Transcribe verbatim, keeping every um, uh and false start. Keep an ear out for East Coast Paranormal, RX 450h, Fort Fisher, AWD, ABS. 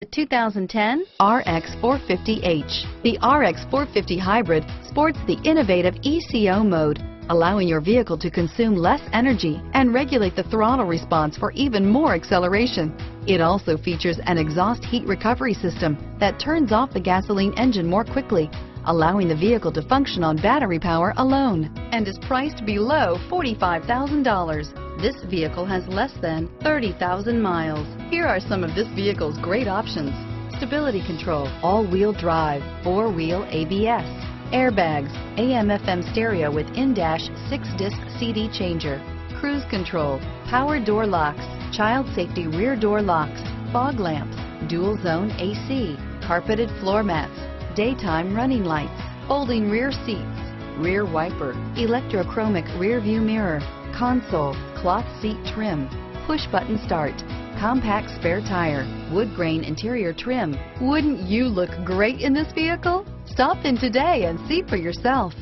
The two thousand ten R X four fifty H. The R X four fifty Hybrid sports the innovative E C O mode, allowing your vehicle to consume less energy and regulate the throttle response for even more acceleration. It also features an exhaust heat recovery system that turns off the gasoline engine more quickly, allowing the vehicle to function on battery power alone, and is priced below forty-five thousand dollars. This vehicle has less than thirty thousand miles. Here are some of this vehicle's great options: stability control, all-wheel drive, four-wheel A B S, airbags, A M F M stereo with in-dash six-disc C D changer, cruise control, power door locks, child safety rear door locks, fog lamps, dual-zone A C, carpeted floor mats, daytime running lights, folding rear seats, rear wiper, electrochromic rear view mirror, console, cloth seat trim, push button start, compact spare tire, wood grain interior trim. Wouldn't you look great in this vehicle? Stop in today and see for yourself.